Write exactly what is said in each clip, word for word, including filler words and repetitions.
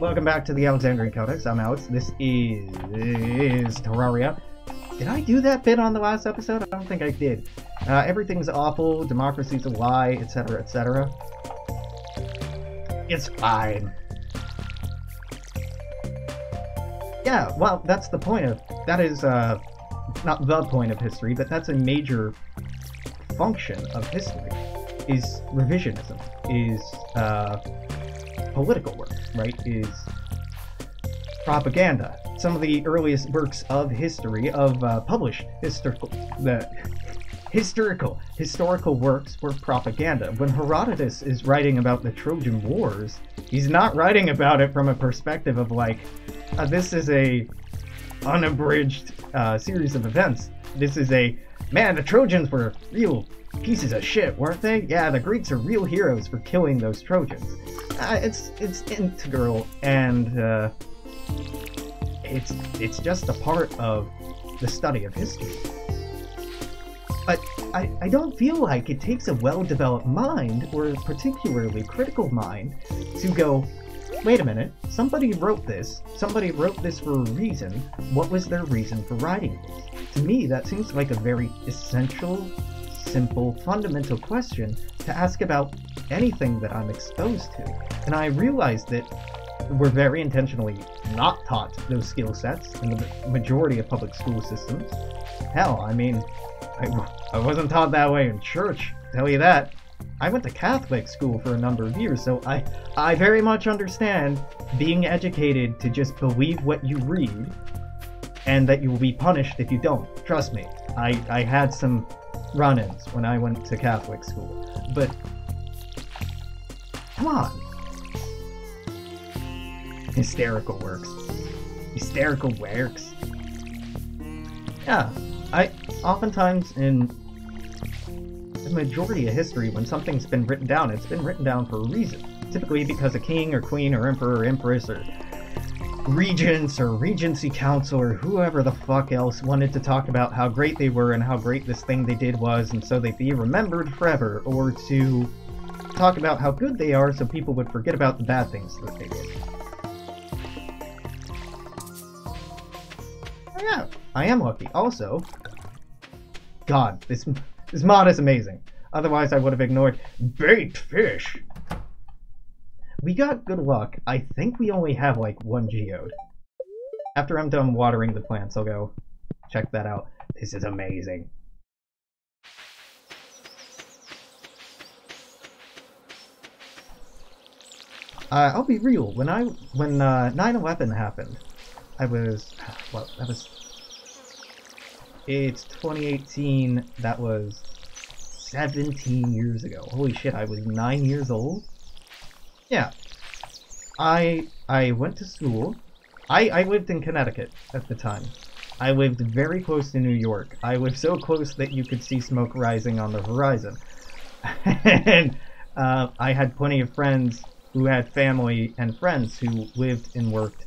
Welcome back to the Alexandrian Codex. I'm Alex. This is, is Terraria. Did I do that bit on the last episode? I don't think I did. Uh, everything's awful, democracy's a lie, et cetera, et cetera. It's fine. Yeah, well, that's the point of... That is, uh... not the point of history, but that's a major function of history, is revisionism, is, uh... political work, right, is propaganda. Some of the earliest works of history, of uh, published historical, the historical, historical works were propaganda. When Herodotus is writing about the Trojan Wars, he's not writing about it from a perspective of like, uh, this is a unabridged uh, series of events. This is a, man, the Trojans were real pieces of shit, weren't they? Yeah, the Greeks are real heroes for killing those Trojans. Uh, it's it's integral, and uh, it's it's just a part of the study of history. But I, I don't feel like it takes a well-developed mind, or a particularly critical mind, to go, wait a minute, somebody wrote this, somebody wrote this for a reason, what was their reason for writing this? To me, that seems like a very essential, simple, fundamental question to ask about anything that I'm exposed to. And I realized that we're very intentionally not taught those skill sets in the majority of public school systems. Hell, I mean, I, I wasn't taught that way in church, tell you that. I went to Catholic school for a number of years, so I, I very much understand being educated to just believe what you read and that you will be punished if you don't. Trust me, I, I had some run-ins when I went to Catholic school, but come on. Hysterical works. Hysterical works. Yeah, I oftentimes in the majority of history, when something's been written down, it's been written down for a reason. Typically because a king or queen or emperor or empress or regents or regency council or whoever the fuck else wanted to talk about how great they were and how great this thing they did was, and so they'd be remembered forever, or to talk about how good they are so people would forget about the bad things that they did. Oh yeah, I am lucky. Also, God, this, this mod is amazing. Otherwise I would have ignored baked fish. We got good luck. I think we only have like one geode. After I'm done watering the plants, I'll go check that out. This is amazing. Uh, I'll be real, when I when uh, nine eleven happened, I was, well, that was, it's twenty eighteen, that was seventeen years ago. Holy shit, I was nine years old? Yeah. I I went to school. I, I lived in Connecticut at the time. I lived very close to New York. I lived so close that you could see smoke rising on the horizon. And uh, I had plenty of friends who had family and friends who lived and worked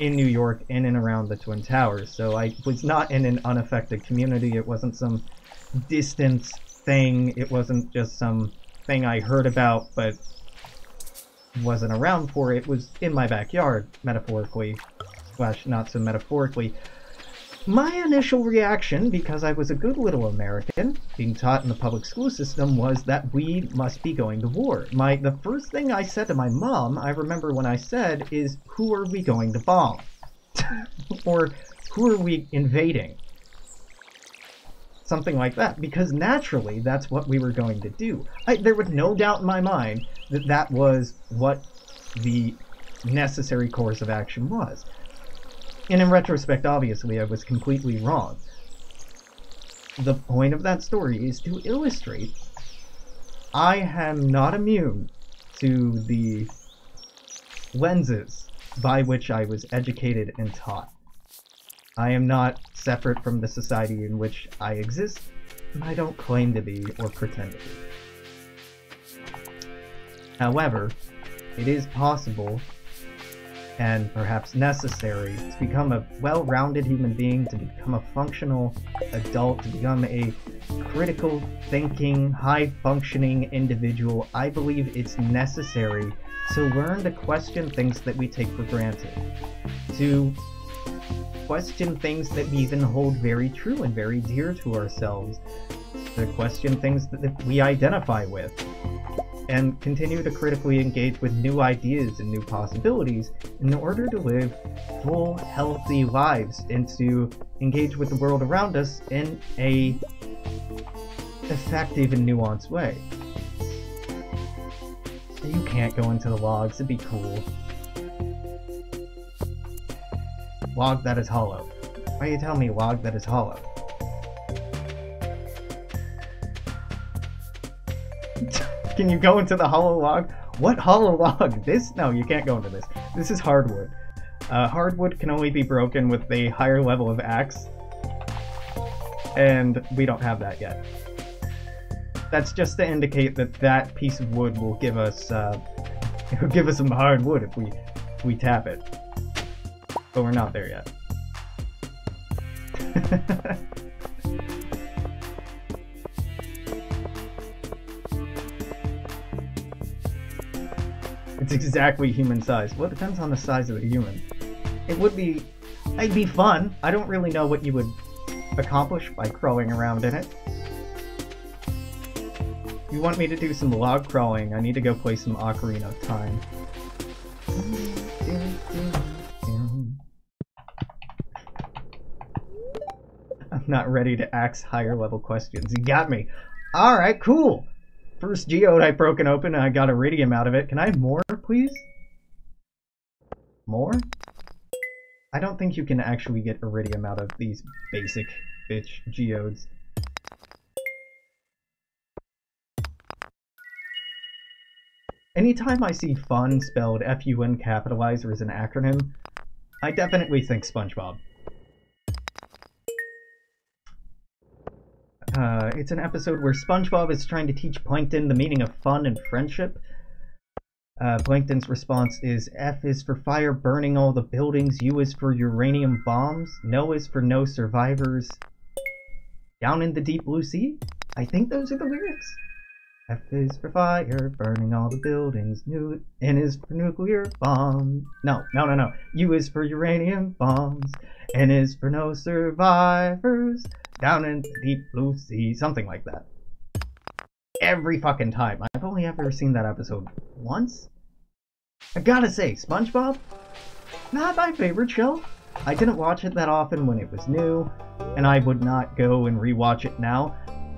in New York, in and around the Twin Towers. So I was not in an unaffected community. It wasn't some distant thing. It wasn't just some thing I heard about but wasn't around for. It was in my backyard, metaphorically, slash not so metaphorically. My initial reaction, because I was a good little American, being taught in the public school system, was that we must be going to war. My, the first thing I said to my mom, I remember when I said, is, who are we going to bomb? Or, who are we invading? Something like that, because naturally, that's what we were going to do. I, there was no doubt in my mind that that was what the necessary course of action was. And in retrospect, obviously, I was completely wrong. The point of that story is to illustrate I am not immune to the lenses by which I was educated and taught. I am not separate from the society in which I exist, and I don't claim to be or pretend to be. However, it is possible and perhaps necessary to become a well-rounded human being, to become a functional adult, to become a critical thinking, high-functioning individual. I believe it's necessary to learn to question things that we take for granted, to question things that we even hold very true and very dear to ourselves, to question things that we identify with, and continue to critically engage with new ideas and new possibilities in order to live full, healthy lives and to engage with the world around us in a effective and nuanced way. You can't go into the logs, it'd be cool. Log that is hollow. Why are you telling me log that is hollow? Can you go into the hollow log? What hollow log? This? No, you can't go into this. This is hardwood. Uh, hardwood can only be broken with a higher level of axe. And we don't have that yet. That's just to indicate that that piece of wood will give us, uh, it'll give us some hard wood if we, if we tap it. But we're not there yet. It's exactly human size. Well, it depends on the size of the human. It would be... it'd be fun. I don't really know what you would accomplish by crawling around in it. You want me to do some log crawling, I need to go play some Ocarina of Time. I'm not ready to axe higher level questions. You got me. Alright, cool! First geode I broken open and I got iridium out of it. Can I have more, please? More? I don't think you can actually get iridium out of these basic bitch geodes. Anytime I see fun spelled F U N capitalized or as an acronym, I definitely think SpongeBob. Uh, it's an episode where SpongeBob is trying to teach Plankton the meaning of fun and friendship. Uh, Plankton's response is, F is for fire burning all the buildings, U is for uranium bombs, no is for no survivors. Down in the deep blue sea? I think those are the lyrics. F is for fire burning all the buildings, New N is for nuclear bombs. No, no, no, no. U is for uranium bombs, N is for no survivors. Down in the deep blue sea, something like that. Every fucking time. I've only ever seen that episode once. I gotta say, SpongeBob? Not my favorite show. I didn't watch it that often when it was new, and I would not go and rewatch it now.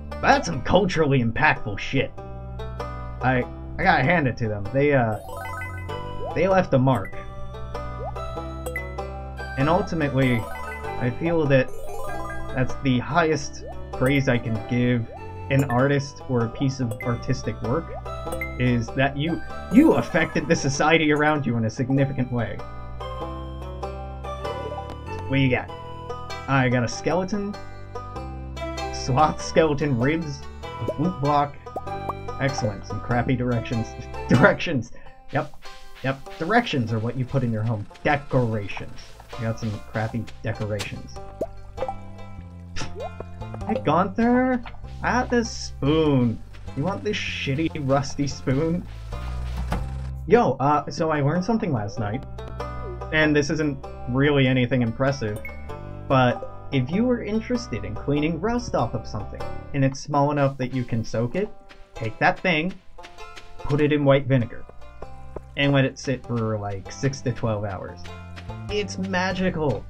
But that's some culturally impactful shit. I I gotta hand it to them. They, uh... They left a mark. And ultimately, I feel that that's the highest praise I can give an artist or a piece of artistic work, is that you you affected the society around you in a significant way. What you got? I got a skeleton, sloth skeleton ribs, a flute block, excellent, some crappy directions. Directions! Yep, yep, directions are what you put in your home. Decorations. I got some crappy decorations. Hey Gunther, I got this spoon. You want this shitty, rusty spoon? Yo, uh, so I learned something last night, and this isn't really anything impressive, but if you were interested in cleaning rust off of something, and it's small enough that you can soak it, take that thing, put it in white vinegar, and let it sit for like six to twelve hours. It's magical!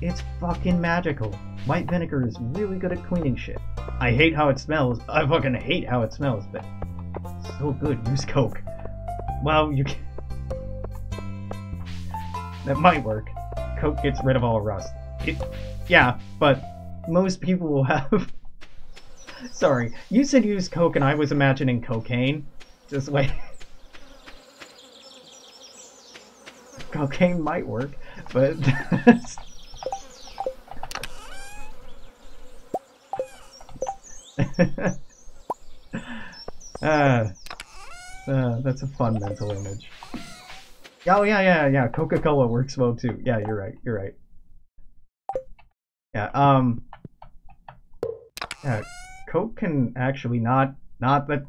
It's fucking magical. White vinegar is really good at cleaning shit. I hate how it smells. I fucking hate how it smells, but it's so good. Use Coke. Well, you can... That might work. Coke gets rid of all rust. It... Yeah, but most people will have... Sorry, you said use Coke and I was imagining cocaine. Just like... Cocaine might work, but... uh, uh, that's a fun mental image. Oh yeah, yeah, yeah. Coca-Cola works well too. Yeah, you're right. You're right. Yeah. Um. Yeah. Coke can actually not, not that,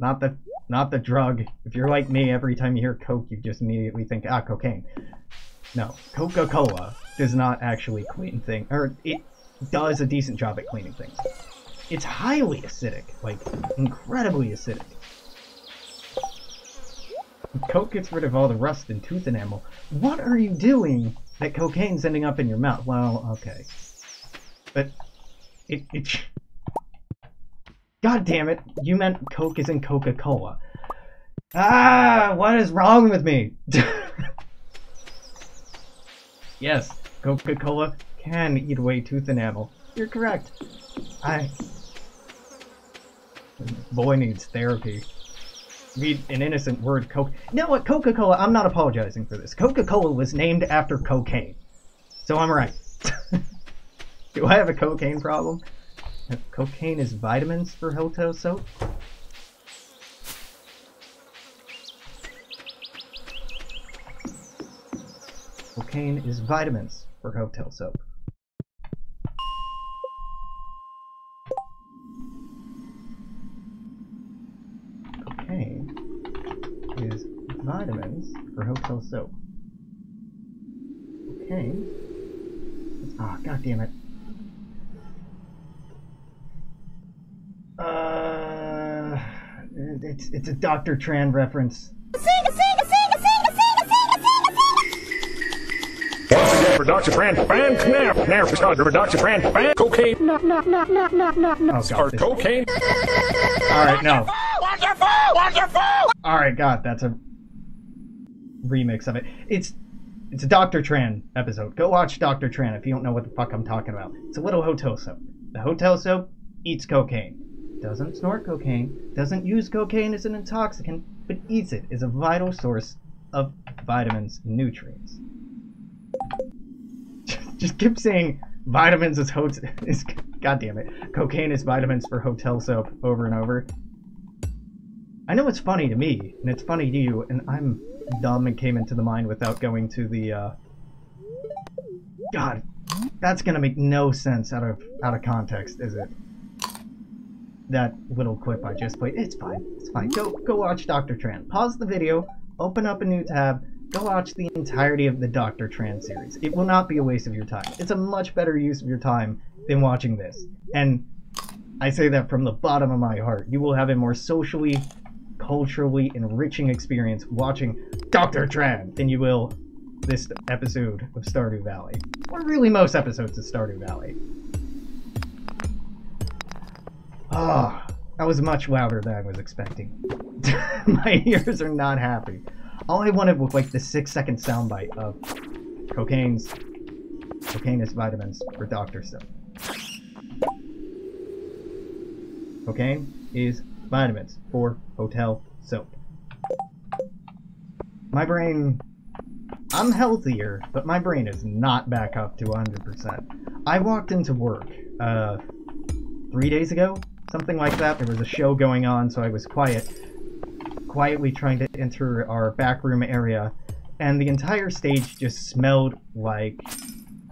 not that not the drug. If you're like me, every time you hear Coke, you just immediately think, ah, cocaine. No, Coca-Cola does not actually clean things, or it does a decent job at cleaning things. It's highly acidic, like, incredibly acidic. Coke gets rid of all the rust and tooth enamel. What are you doing that cocaine's ending up in your mouth? Well, okay. But, it, it... God damn it, you meant Coke is in Coca-Cola. Ah, what is wrong with me? Yes, Coca-Cola can eat away tooth enamel. You're correct. I... Boy needs therapy. Read an innocent word, Coke. You know what, Coca-Cola, I'm not apologizing for this. Coca-Cola was named after cocaine. So I'm right. Do I have a cocaine problem? Cocaine is vitamins for hotel soap? Cocaine is vitamins for hotel soap. Cocaine is vitamins for hotel soap. Cocaine. Ah, god damn it. Uh, it's it's a Doctor Tran reference. For Doctor Tran, fan snap, snap for Doctor Tran, fan cocaine. No, no, no, no, no, no, no. Oh god, cocaine. All right, no. Wonderful, wonderful. All right, god, that's a remix of it. It's it's a Doctor Tran episode. Go watch Doctor Tran if you don't know what the fuck I'm talking about. It's a little hotel soap. The hotel soap eats cocaine. Doesn't snort cocaine, doesn't use cocaine as an intoxicant, but eats it as a vital source of vitamins and nutrients. Just keep saying vitamins is hotel is goddamn it. Cocaine is vitamins for hotel soap over and over. I know it's funny to me, and it's funny to you, and I'm dumb and came into the mine without going to the uh God, that's gonna make no sense out of out of context, is it? That little clip I just played. It's fine. It's fine. Go go watch Doctor Tran. Pause the video, open up a new tab, go watch the entirety of the Doctor Tran series. It will not be a waste of your time. It's a much better use of your time than watching this. And I say that from the bottom of my heart. You will have a more socially, culturally enriching experience watching Doctor Tran than you will this episode of Stardew Valley. Or really most episodes of Stardew Valley. Oh, that was much louder than I was expecting. My ears are not happy. All I wanted was like the six second soundbite of cocaine's cocaine is vitamins for doctor soap. Cocaine is vitamins for hotel soap. My brain, I'm healthier, but my brain is not back up to one hundred percent. I walked into work uh, three days ago. Something like that. There was a show going on, so I was quiet, quietly trying to enter our back room area, and the entire stage just smelled like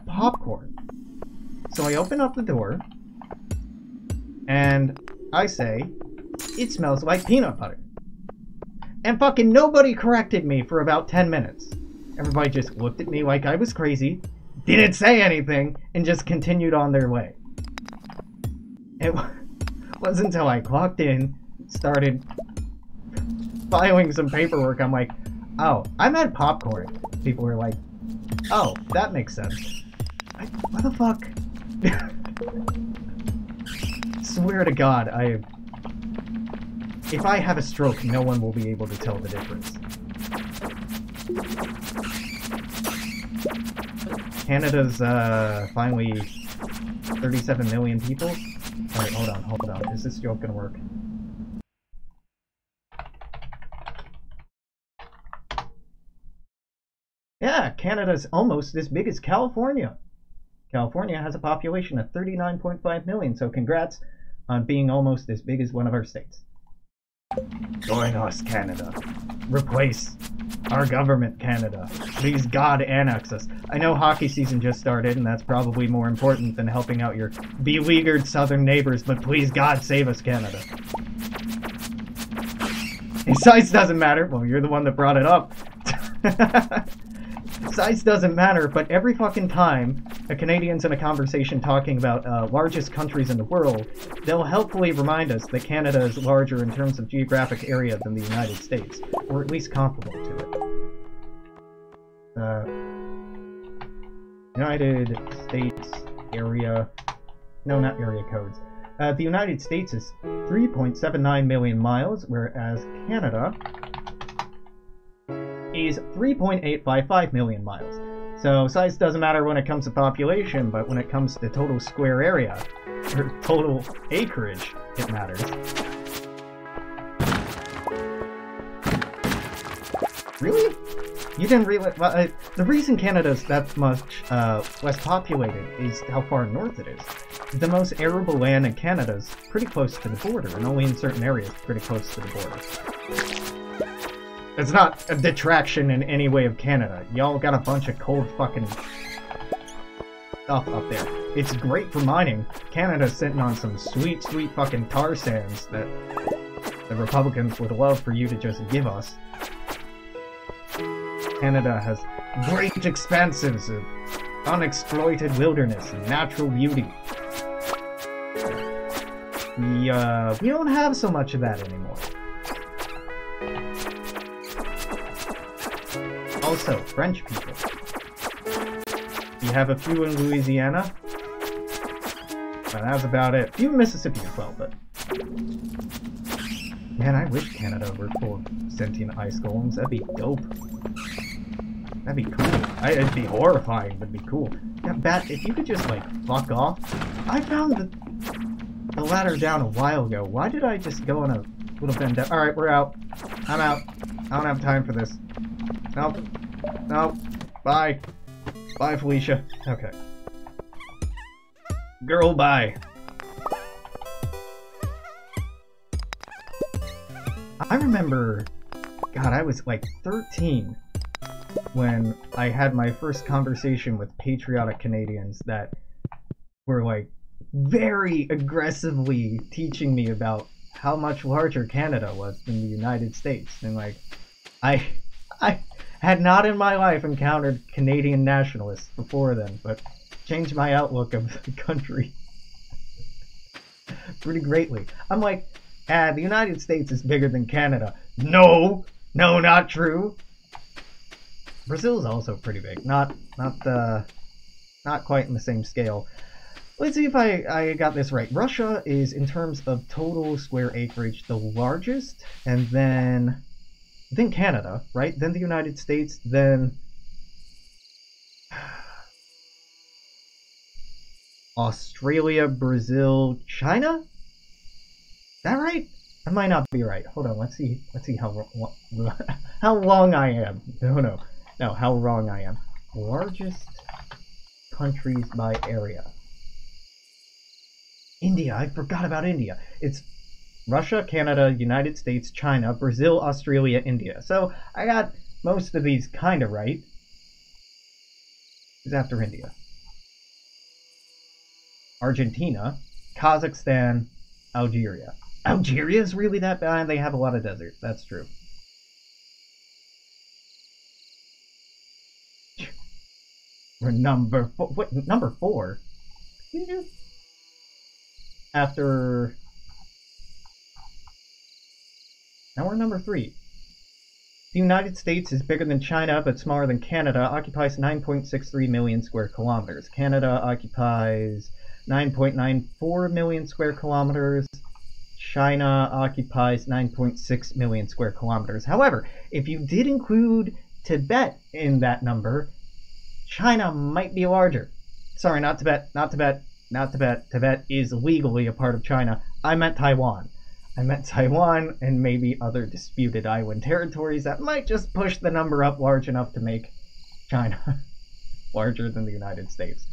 popcorn. So I open up the door, and I say, it smells like peanut butter. And fucking nobody corrected me for about ten minutes. Everybody just looked at me like I was crazy, didn't say anything, and just continued on their way. It wasn't until I clocked in, started filing some paperwork, I'm like, oh, I'm at popcorn. People are like, oh, that makes sense. I, what the fuck? Swear to God, I... If I have a stroke, no one will be able to tell the difference. Canada's, uh, finally thirty-seven million people? Alright, hold on, hold on. Is this joke gonna work? Yeah, Canada's almost as big as California. California has a population of thirty-nine point five million, so congrats on being almost as big as one of our states. Join us, Canada. Replace our government, Canada. Please, God, annex us. I know hockey season just started, and that's probably more important than helping out your beleaguered southern neighbors, but please, God, save us, Canada. Size doesn't matter. Well, you're the one that brought it up. Size doesn't matter, but every fucking time a Canadian's in a conversation talking about uh, largest countries in the world, they'll helpfully remind us that Canada is larger in terms of geographic area than the United States, or at least comparable to it. Uh, United States area... No, not area codes. Uh, the United States is three point seven nine million miles, whereas Canada is three point eight five five million miles. So size doesn't matter when it comes to population, but when it comes to total square area, or total acreage, it matters. Really? You didn't realize... Well, uh, the reason Canada's that much uh, less populated is how far north it is. The most arable land in Canada is pretty close to the border, and only in certain areas pretty close to the border. It's not a detraction in any way of Canada. Y'all got a bunch of cold fucking stuff up there. It's great for mining. Canada's sitting on some sweet, sweet fucking tar sands that the Republicans would love for you to just give us. Canada has great expanses of unexploited wilderness and natural beauty. We, uh, we don't have so much of that anymore. Also, French people. We have a few in Louisiana. But that's about it. A few in Mississippi as well, but... Man, I wish Canada were full of sentient ice golems. That'd be dope. That'd be cool. I, it'd be horrifying, but it'd be cool. Yeah, Bat, if you could just, like, fuck off. I found the, the ladder down a while ago. Why did I just go on a little bend down? Alright, we're out. I'm out. I don't have time for this. Nope. Nope. Bye. Bye, Felicia. Okay. Girl, bye. I remember... God, I was, like, thirteen... when I had my first conversation with patriotic Canadians that were like very aggressively teaching me about how much larger Canada was than the United States, and like I I had not in my life encountered Canadian nationalists before then, but changed my outlook of the country pretty greatly. I'm like, ah, the United States is bigger than Canada. No, no, not true. Brazil is also pretty big, not not the, not quite in the same scale. Let's see if I, I got this right. Russia is, in terms of total square acreage, the largest, and then then Canada, right? Then the United States, then Australia, Brazil, China? Is that right? I might not be right. Hold on, let's see let's see how how long I am. No no. No, how wrong I am. Largest countries by area. India. I forgot about India. It's Russia, Canada, United States, China, Brazil, Australia, India. So I got most of these kind of right. It's after India. Argentina, Kazakhstan, Algeria. Algeria is really that bad. They have a lot of desert. That's true. We're number four. What, number four? After... Now we're number three. The United States is bigger than China, but smaller than Canada, occupies nine point six three million square kilometers. Canada occupies nine point nine four million square kilometers. China occupies nine point six million square kilometers. However, if you did include Tibet in that number, China might be larger. Sorry, not Tibet, not Tibet, not Tibet. Tibet is legally a part of China. I meant Taiwan. I meant Taiwan and maybe other disputed island territories that might just push the number up large enough to make China larger than the United States.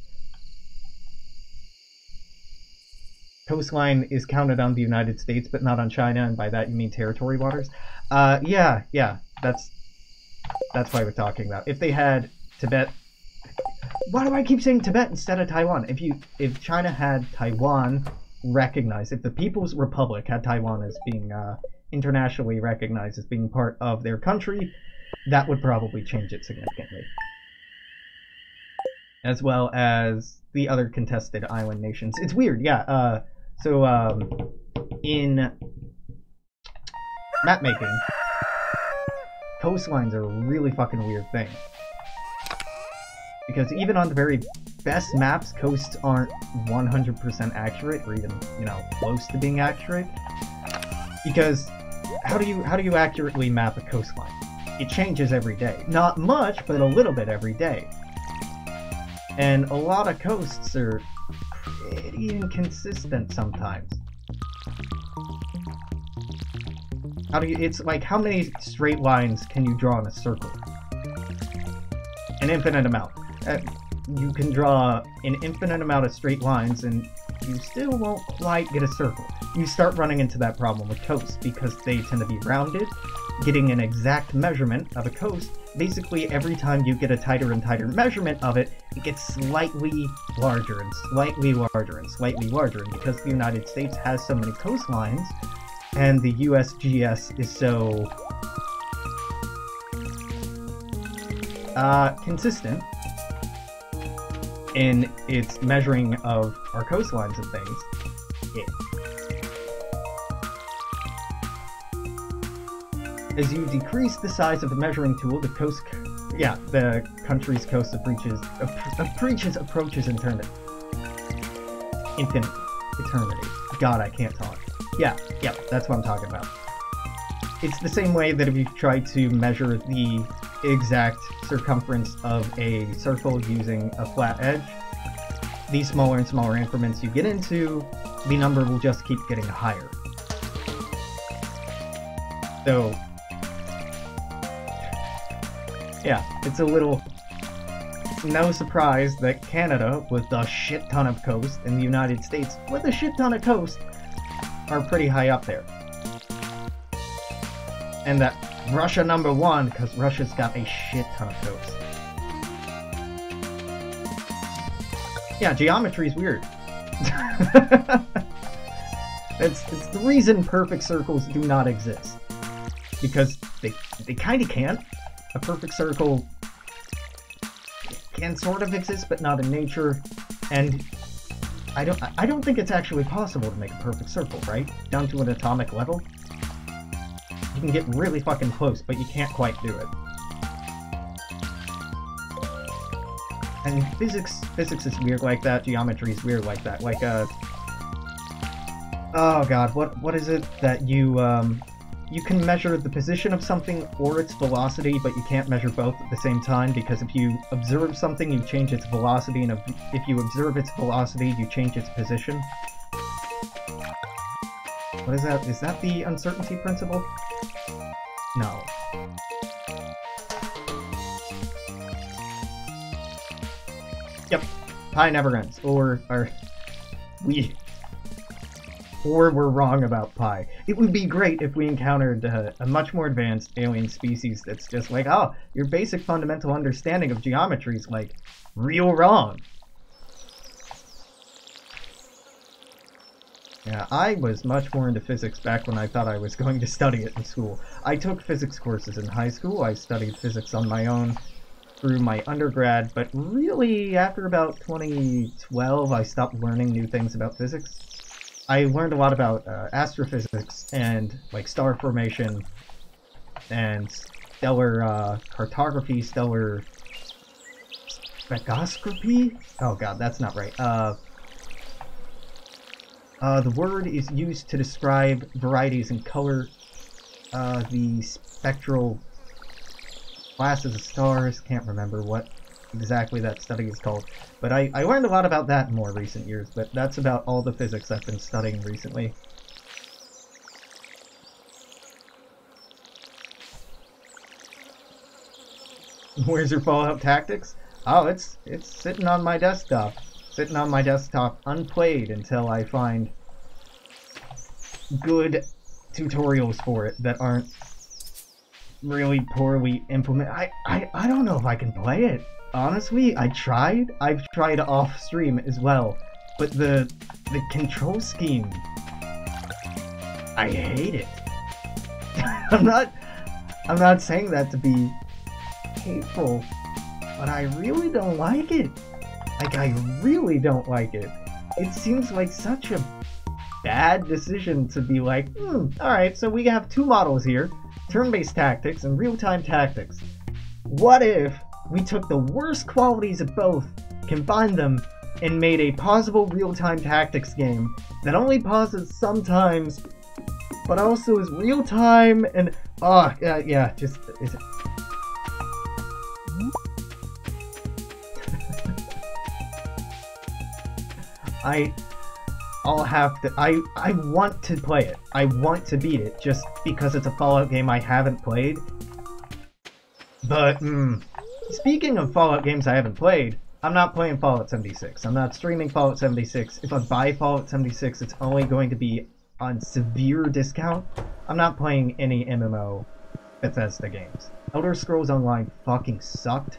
Coastline is counted on the United States, but not on China, and by that you mean territory waters. Uh, yeah, yeah, that's, that's why we're talking about. If they had Tibet... Why do I keep saying Tibet instead of Taiwan? If you, if China had Taiwan recognized, if the People's Republic had Taiwan as being uh, internationally recognized as being part of their country, that would probably change it significantly. As well as the other contested island nations. It's weird, yeah. Uh, so um, in map making, coastlines are a really fucking weird thing. Because even on the very best maps, coasts aren't one hundred percent accurate, or even, you know, close to being accurate. Because how do you how do you accurately map a coastline? It changes every day. Not much, but a little bit every day. And a lot of coasts are pretty inconsistent sometimes. How do you, it's like, how many straight lines can you draw in a circle? An infinite amount. Uh, you can draw an infinite amount of straight lines and you still won't quite get a circle. You start running into that problem with coasts because they tend to be rounded. Getting an exact measurement of a coast, basically every time you get a tighter and tighter measurement of it, it gets slightly larger and slightly larger and slightly larger. And because the United States has so many coastlines, and the U S G S is so uh, consistent in its measuring of our coastlines and things, it, as you decrease the size of the measuring tool, the coast, yeah, the country's coast approaches, approaches, approaches eternity. Infinity. Eternity. God, I can't talk. Yeah, yeah, that's what I'm talking about. It's the same way that if you try to measure the exact circumference of a circle using a flat edge, the smaller and smaller increments you get into, the number will just keep getting higher. So, yeah, it's a little... no surprise that Canada, with a shit ton of coast, and the United States, with a shit ton of coast, are pretty high up there. And that Russia number one, because Russia's got a shit ton of coast. Yeah, geometry's weird. it's, it's the reason perfect circles do not exist. Because they, they kind of can't. A perfect circle can sort of exist, but not in nature. And I don't I don't think it's actually possible to make a perfect circle, right? Down to an atomic level. You can get really fucking close, but you can't quite do it. And physics physics is weird like that, geometry is weird like that. Like uh Oh god, what what is it that you um you can measure the position of something or its velocity, but you can't measure both at the same time, because if you observe something, you change its velocity, and if you observe its velocity, you change its position. What is that? Is that the uncertainty principle? No. Yep. Pi never ends. Or, or, we... or we're wrong about pi. It would be great if we encountered uh, a much more advanced alien species that's just like, oh, your basic fundamental understanding of geometry is, like, real wrong. Yeah, I was much more into physics back when I thought I was going to study it in school. I took physics courses in high school. I studied physics on my own through my undergrad, but really, after about twenty twelve, I stopped learning new things about physics. I learned a lot about uh, astrophysics and, like, star formation and stellar uh, cartography, stellar spectroscopy? Oh god, that's not right. Uh, uh, the word is used to describe varieties in color, uh, the spectral classes of stars, can't remember what exactly that study is called, but I, I learned a lot about that in more recent years, but that's about all the physics I've been studying recently. Where's your Fallout Tactics? Oh, it's it's sitting on my desktop. Sitting on my desktop unplayed until I find good tutorials for it that aren't really poorly implemented. I, I, I don't know if I can play it. Honestly, I tried. I've tried off stream as well, but the the control scheme, I hate it. I'm not I'm not saying that to be hateful, but I really don't like it. Like, I really don't like it. It seems like such a bad decision to be like, hmm, alright, so we have two models here, turn-based tactics and real-time tactics. What if we took the worst qualities of both, combined them, and made a pausable real-time tactics game that only pauses sometimes, but also is real-time and... Oh, uh, yeah, just... Is it... I... I'll have to... I, I want to play it. I want to beat it, just because it's a Fallout game I haven't played. But, mm, speaking of Fallout games I haven't played, I'm not playing Fallout seventy-six. I'm not streaming Fallout seventy-six. If I buy Fallout seventy-six, it's only going to be on severe discount. I'm not playing any M M O Bethesda games. Elder Scrolls Online fucking sucked.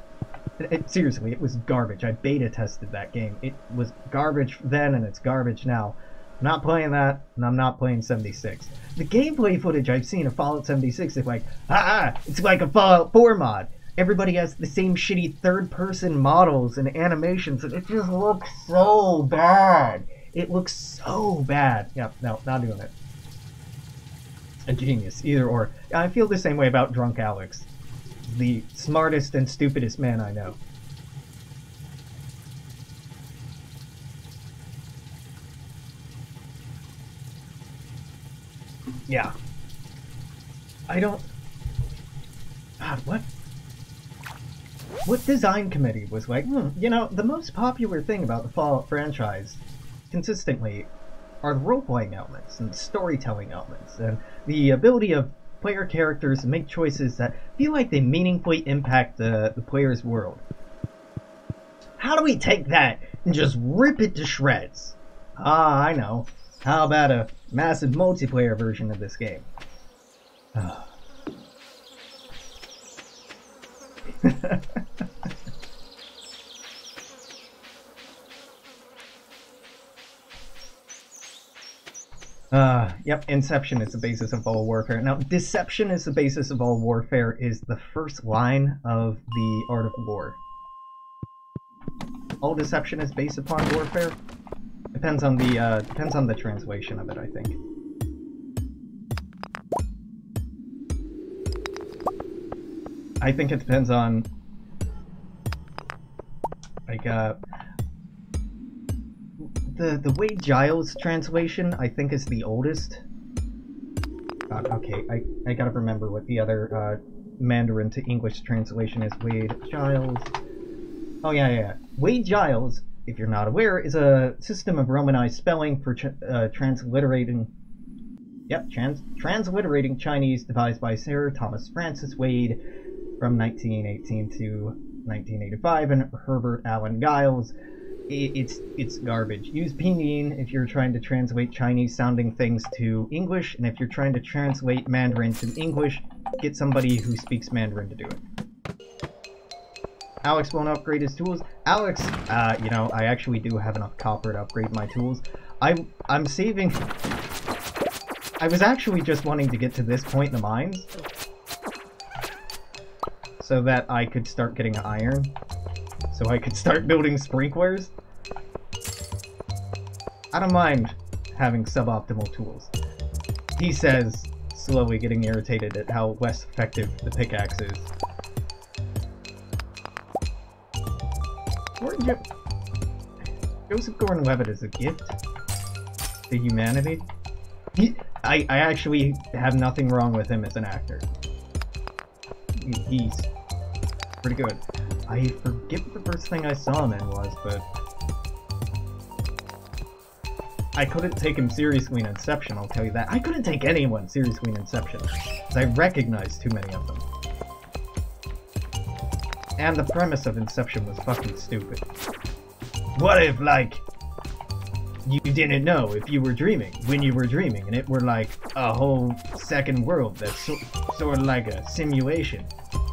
It, it, seriously, it was garbage. I beta tested that game. It was garbage then and it's garbage now. I'm not playing that, and I'm not playing seventy-six. The gameplay footage I've seen of Fallout seventy-six is like, ah, it's like a Fallout four mod. Everybody has the same shitty third-person models and animations, and it just looks so bad. It looks so bad. Yeah, no, not doing it. A genius, either or. I feel the same way about Drunk Alex. The smartest and stupidest man I know. Yeah. I don't... God, what? What design committee was like, hmm, you know, the most popular thing about the Fallout franchise, consistently, are the role-playing elements and storytelling elements, and the ability of player characters to make choices that feel like they meaningfully impact the, the player's world. How do we take that and just rip it to shreds? Ah, I know. How about a massive multiplayer version of this game? Uh, yep, Inception is the basis of all warfare. Now, deception is the basis of all warfare is the first line of the Art of War. All deception is based upon warfare. Depends on the uh, depends on the translation of it, I think. I think it depends on like uh. The, the Wade-Giles translation, I think, is the oldest. God, okay, I, I gotta remember what the other uh, Mandarin to English translation is. Wade-Giles... Oh, yeah, yeah, yeah. Wade-Giles, if you're not aware, is a system of Romanized spelling for ch uh, transliterating... Yep, trans transliterating Chinese devised by Sarah Thomas Francis Wade from nineteen eighteen to nineteen eighty-five, and Herbert Allen Giles. It's it's garbage. Use pinyin if you're trying to translate Chinese-sounding things to English, and if you're trying to translate Mandarin to English, get somebody who speaks Mandarin to do it. Alex won't upgrade his tools. Alex, uh, you know, I actually do have enough copper to upgrade my tools. I I'm saving. I was actually just wanting to get to this point in the mines, so that I could start getting iron, so I could start building sprinklers. I don't mind having suboptimal tools. He says, slowly getting irritated at how less effective the pickaxe is. Joseph Gordon-Levitt is a gift to humanity. He, I, I actually have nothing wrong with him as an actor. He, he's pretty good. I forget what the first thing I saw him in was, but... I couldn't take him seriously in Inception, I'll tell you that. I couldn't take anyone seriously in Inception, because I recognized too many of them. And the premise of Inception was fucking stupid. What if, like, you didn't know if you were dreaming, when you were dreaming, and it were like a whole second world that's so sort of like a simulation?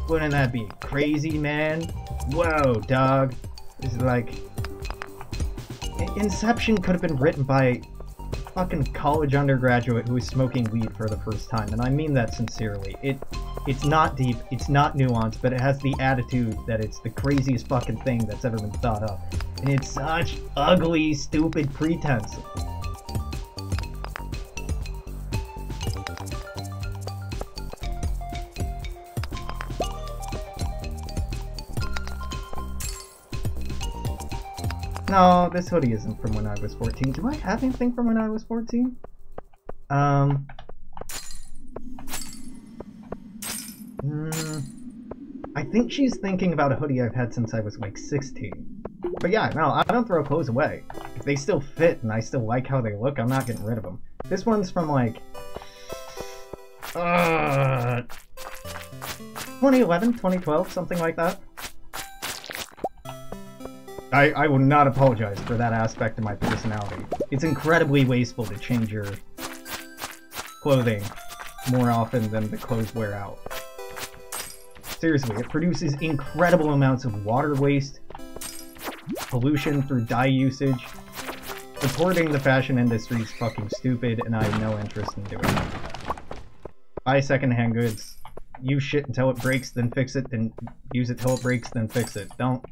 Wouldn't that be crazy, man? Whoa, dog. This is like... Inception could have been written by fucking college undergraduate who is smoking weed for the first time, and I mean that sincerely. It, it's not deep, it's not nuanced, but it has the attitude that it's the craziest fucking thing that's ever been thought up. And it's such ugly, stupid pretense. No, this hoodie isn't from when I was fourteen. Do I have anything from when I was fourteen? Um... Mm, I think she's thinking about a hoodie I've had since I was like sixteen. But yeah, no, I don't throw clothes away. If they still fit and I still like how they look, I'm not getting rid of them. This one's from like... Uh, twenty eleven, twenty twelve, something like that. I, I will not apologize for that aspect of my personality. It's incredibly wasteful to change your clothing more often than the clothes wear out. Seriously, it produces incredible amounts of water waste, pollution through dye usage. Supporting the fashion industry is fucking stupid, and I have no interest in doing it. Buy secondhand goods. Use shit until it breaks, then fix it, then use it till it breaks, then fix it. Don't...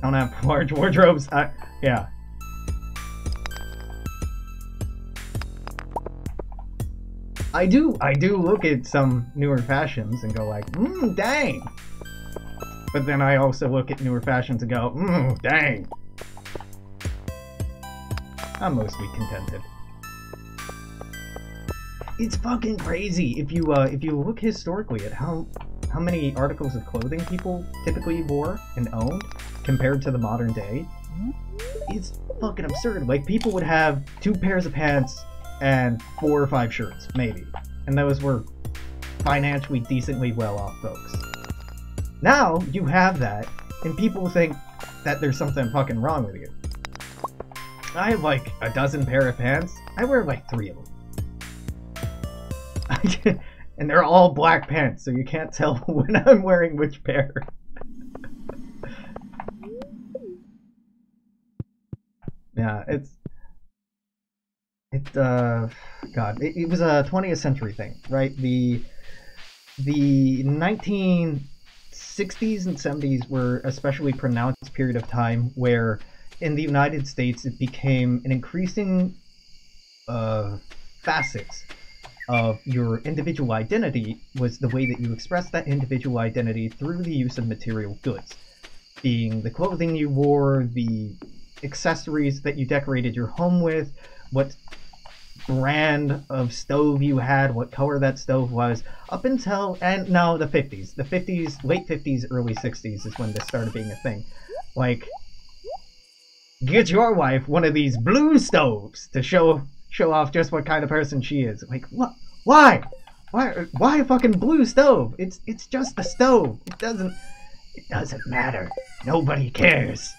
I don't have large wardrobes. I, yeah. I do, I do look at some newer fashions and go like, mmm, dang. But then I also look at newer fashions and go, mmm, dang. I'm mostly contented. It's fucking crazy if you uh, if you look historically at how how many articles of clothing people typically wore and owned compared to the modern day. It's fucking absurd. Like, people would have two pairs of pants and four or five shirts, maybe. And those were financially decently well-off folks. Now, you have that, and people think that there's something fucking wrong with you. I have, like, a dozen pair of pants. I wear, like, three of them. And they're all black pants, so you can't tell when I'm wearing which pair. Yeah, it's... It, uh... God, it, it was a twentieth century thing, right? The... The nineteen sixties and seventies were an especially pronounced period of time where, in the United States, it became an increasing uh, facet of your individual identity was the way that you express that individual identity through the use of material goods, being the clothing you wore, the accessories that you decorated your home with, what brand of stove you had, what color that stove was, up until, and now the fifties. The fifties, late fifties, early sixties is when this started being a thing. Like, get your wife one of these blue stoves to show... show off just what kind of person she is. Like, what? Why? Why? Why a fucking blue stove? It's it's just a stove. It doesn't. It doesn't matter. Nobody cares.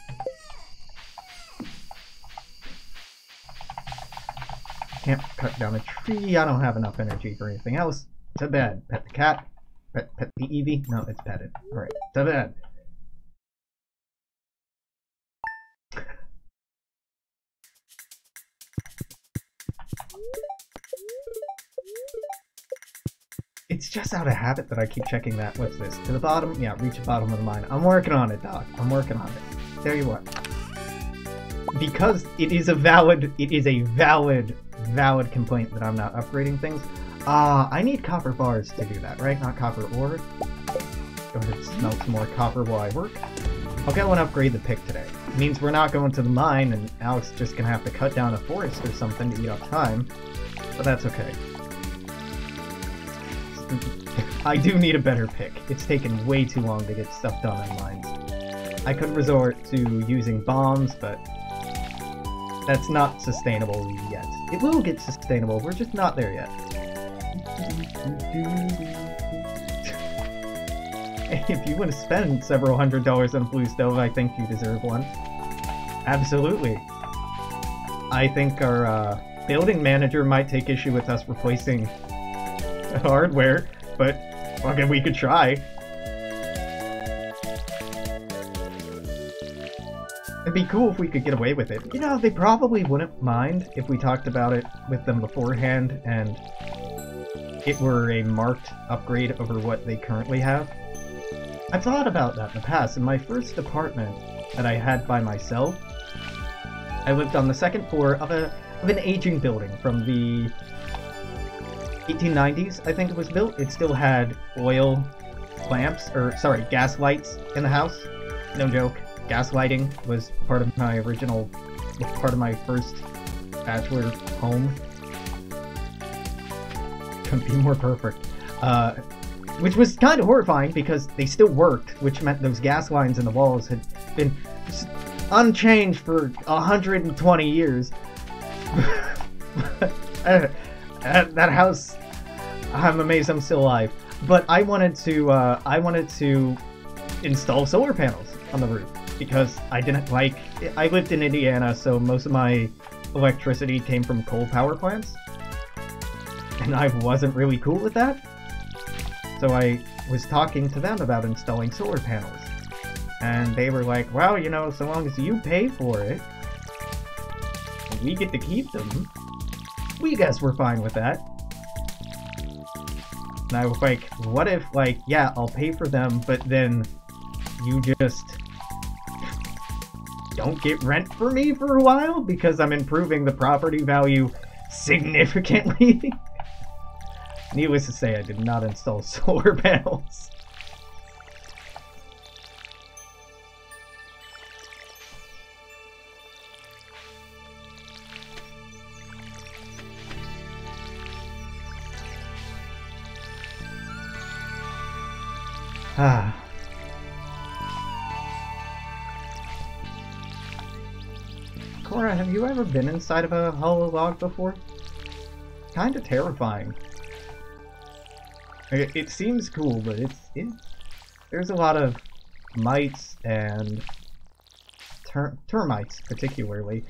Can't cut down a tree. I don't have enough energy for anything else. To bed. Pet the cat. Pet pet the Eevee. No, it's petted. All right. To bed. It's just out of habit that I keep checking that. What's this? To the bottom? Yeah, reach the bottom of the mine. I'm working on it, Doc. I'm working on it. There you are. Because it is a valid, it is a valid, valid complaint that I'm not upgrading things. Ah, uh, I need copper bars to do that, right? Not copper ore. Go ahead and smelt some more copper while I work. Okay, I want to upgrade the pick today. It means we're not going to the mine, and Alex is just gonna have to cut down a forest or something to eat up time. But that's okay. I do need a better pick. It's taken way too long to get stuff done in mines. I could resort to using bombs, but that's not sustainable yet. It will get sustainable, we're just not there yet. If you want to spend several hundred dollars on a blue stove, I think you deserve one. Absolutely. I think our uh, building manager might take issue with us replacing hardware, but fucking we could try. It'd be cool if we could get away with it. You know, they probably wouldn't mind if we talked about it with them beforehand and it were a marked upgrade over what they currently have. I've thought about that in the past. In my first apartment that I had by myself, I lived on the second floor of a of an aging building from the eighteen nineties, I think it was built. It still had oil lamps, or sorry, gas lights in the house. No joke. Gas lighting was part of my original, part of my first bachelor home. Couldn't be more perfect. Uh, which was kind of horrifying because they still worked, which meant those gas lines in the walls had been unchanged for one hundred twenty years. That house, I'm amazed I'm still alive. But I wanted to, uh, I wanted to install solar panels on the roof because I didn't like. I lived in Indiana, so most of my electricity came from coal power plants, and I wasn't really cool with that. So I was talking to them about installing solar panels, and they were like, "Well, you know, so long as you pay for it, and we get to keep them. We guess we're fine with that." And I was like, what if, like, yeah, I'll pay for them, but then you just don't get rent for me for a while because I'm improving the property value significantly? Needless to say, I did not install solar panels. Ah. Cora, have you ever been inside of a hollow log before? Kinda terrifying. It, it seems cool, but it's it, there's a lot of mites and ter termites, particularly,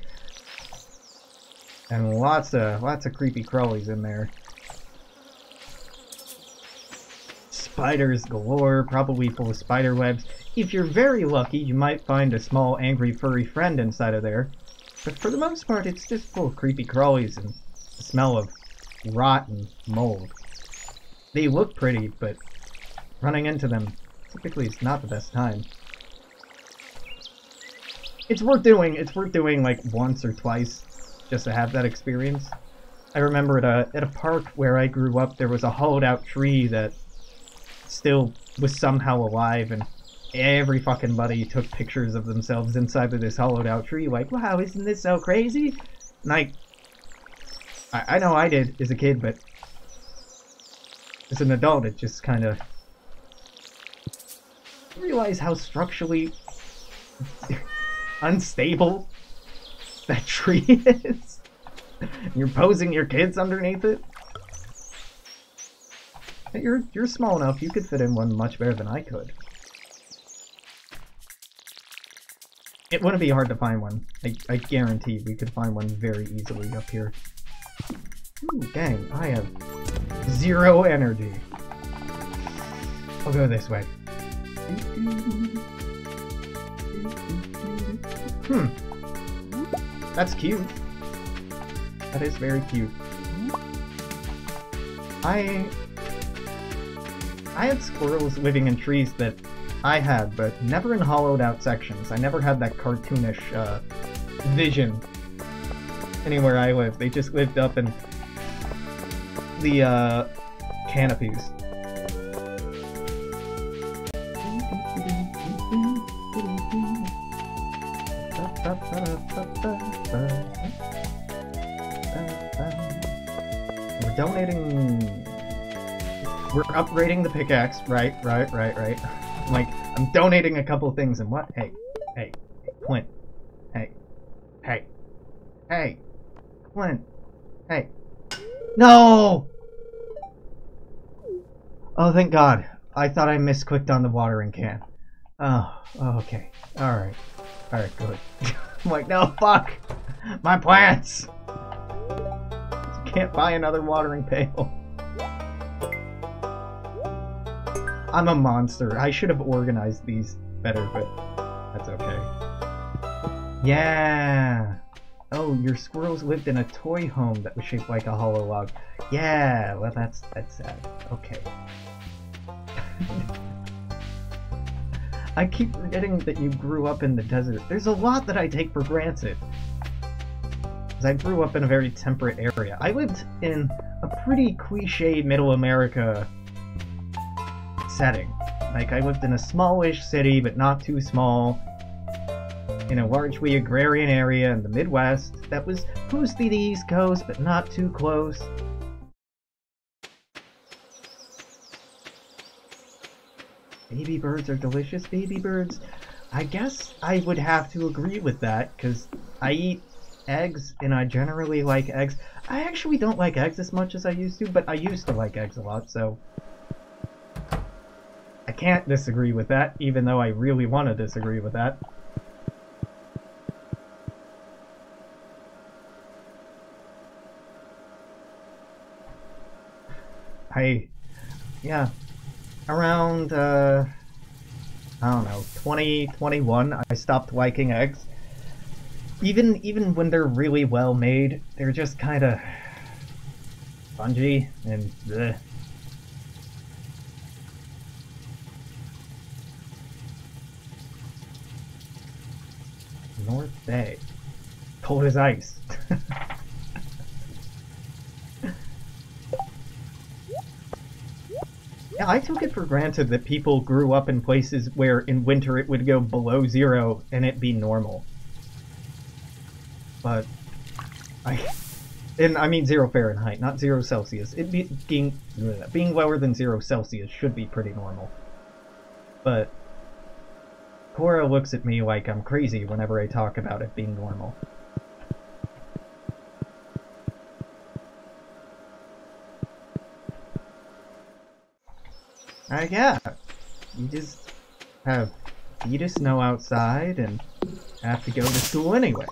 and lots of lots of creepy crawlies in there. Spiders galore, probably full of spider webs. If you're very lucky, you might find a small, angry, furry friend inside of there. But for the most part, it's just full of creepy crawlies and the smell of rotten mold. They look pretty, but running into them typically is not the best time. It's worth doing. It's worth doing like once or twice just to have that experience. I remember at a, at a park where I grew up, there was a hollowed-out tree that still was somehow alive, and every fucking buddy took pictures of themselves inside of this hollowed out tree like, wow, isn't this so crazy? And I, I, I know I did as a kid, but as an adult it just kind of realize how structurally unstable that tree is. You're posing your kids underneath it. You're, you're small enough, you could fit in one much better than I could. It wouldn't be hard to find one. I, I guarantee we could find one very easily up here. Ooh, dang, I have zero energy. I'll go this way. Hmm. That's cute. That is very cute. I... I had squirrels living in trees that I had, but never in hollowed out sections. I never had that cartoonish uh, vision anywhere I lived. They just lived up in the uh, canopies. We're donating... We're upgrading the pickaxe, right, right, right, right. I'm like, I'm donating a couple things and what? Hey, hey, Clint, hey, hey, hey, Clint, hey. No! Oh, thank God. I thought I misclicked on the watering can. Oh, okay. All right. All right, good. I'm like, no, fuck! My plants! Can't buy another watering pail. I'm a monster. I should have organized these better, but that's okay. Yeah! Oh, your squirrels lived in a toy home that was shaped like a hollow log. Yeah! Well, that's, that's sad. Okay. I keep forgetting that you grew up in the desert. There's a lot that I take for granted. Because I grew up in a very temperate area. I lived in a pretty cliche middle America setting. Like, I lived in a smallish city, but not too small, in a largely agrarian area in the Midwest that was close to the East Coast, but not too close. Baby birds are delicious, baby birds. I guess I would have to agree with that, because I eat eggs, and I generally like eggs. I actually don't like eggs as much as I used to, but I used to like eggs a lot, so I can't disagree with that, even though I really want to disagree with that. I, yeah, around, uh, I don't know, twenty, twenty-one, I stopped liking eggs. Even, even when they're really well made, they're just kind of spongy and bleh. North Bay. Cold as ice. Yeah, I took it for granted that people grew up in places where in winter it would go below zero and it'd be normal. But, I, and I mean zero Fahrenheit, not zero Celsius. It be, being, being lower than zero Celsius should be pretty normal. But Cora looks at me like I'm crazy whenever I talk about it being normal. Uh, yeah, you just have eat a snow outside and have to go to school anyway.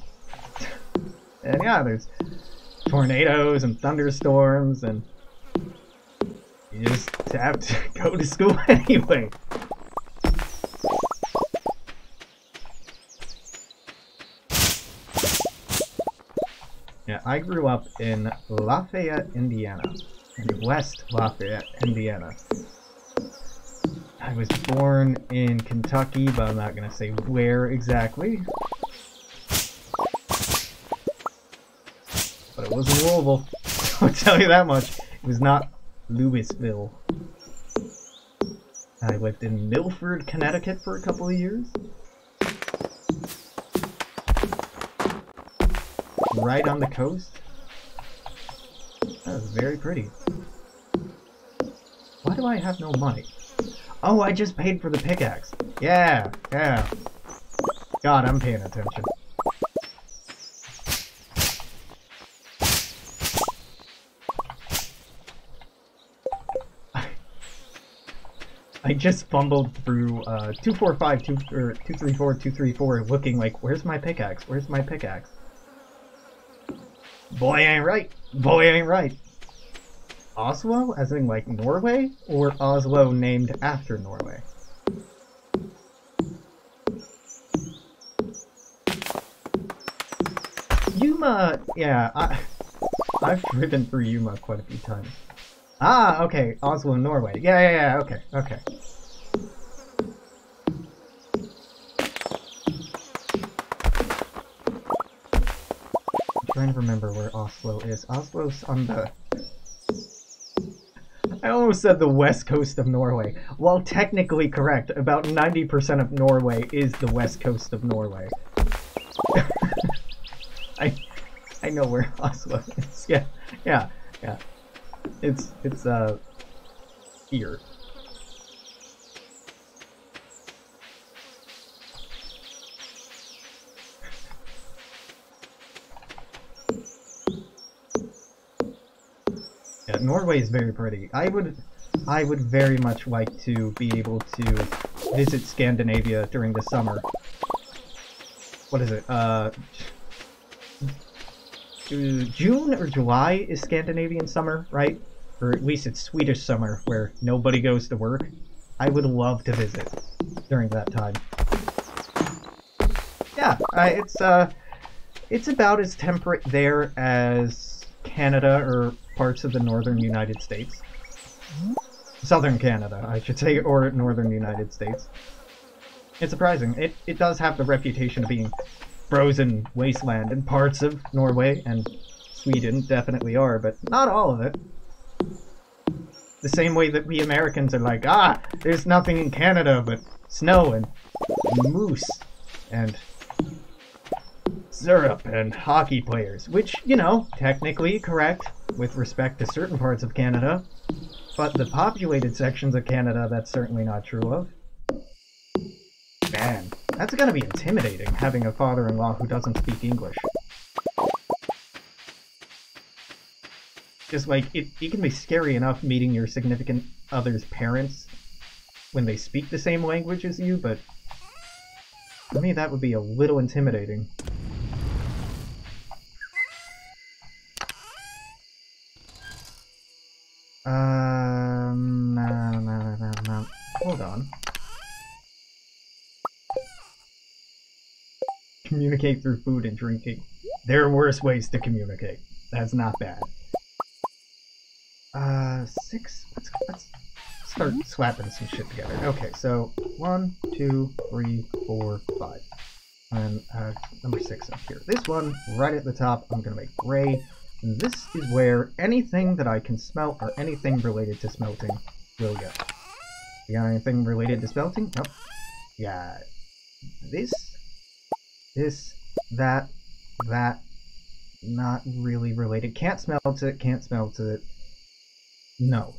And yeah, there's tornadoes and thunderstorms, and you just have to go to school anyway. Yeah, I grew up in Lafayette, Indiana, in West Lafayette, Indiana. I was born in Kentucky, but I'm not gonna say where exactly. But it wasn't Louisville, I'll tell you that much. It was not Louisville. I lived in Milford, Connecticut for a couple of years. Right on the coast. That was very pretty. Why do I have no money? Oh, I just paid for the pickaxe. Yeah, yeah. God, I'm paying attention. I just fumbled through uh, two forty-five, two, or two thirty-four, two thirty-four, looking like, where's my pickaxe? Where's my pickaxe? Boy ain't right. Boy ain't right. Oslo, as in like Norway, or Oslo named after Norway? Yuma, yeah, I, I've driven through Yuma quite a few times. Ah, okay, Oslo, Norway. Yeah, yeah, yeah, okay, okay. I'm trying to remember where Oslo is. Oslo's on the... I almost said the west coast of Norway. While technically correct, about ninety percent of Norway is the west coast of Norway. I I know where Oslo is. Yeah, yeah, yeah. It's, it's, uh, here. Yeah, Norway is very pretty. I would, I would very much like to be able to visit Scandinavia during the summer. What is it? Uh, June or July is Scandinavian summer, right? Or at least it's Swedish summer, where nobody goes to work. I would love to visit during that time. yeah, I, it's uh, it's about as temperate there as Canada or parts of the northern United States. Southern Canada, I should say, or northern United States. It's surprising. It, it does have the reputation of being frozen wasteland, and parts of Norway and Sweden definitely are, but not all of it. The same way that we Americans are like, ah, there's nothing in Canada but snow and moose and syrup and hockey players, which, you know, technically correct with respect to certain parts of Canada, but the populated sections of Canada, that's certainly not true of. Man, that's gonna be intimidating, having a father-in-law who doesn't speak English. Just like, it, it can be scary enough meeting your significant other's parents when they speak the same language as you, but for me that would be a little intimidating. Um, no, no, no, no, no. Hold on. Communicate through food and drinking. There are worse ways to communicate. That's not bad. Uh, six. Let's, let's start slapping some shit together. Okay, so one, two, three, four, five. And uh, number six up here. This one, right at the top, I'm gonna make gray. And this is where anything that I can smelt or anything related to smelting will go. You got anything related to smelting? Nope. Yeah. This. This, that, that, not really related. Can't smell to it, can't smell to it. No.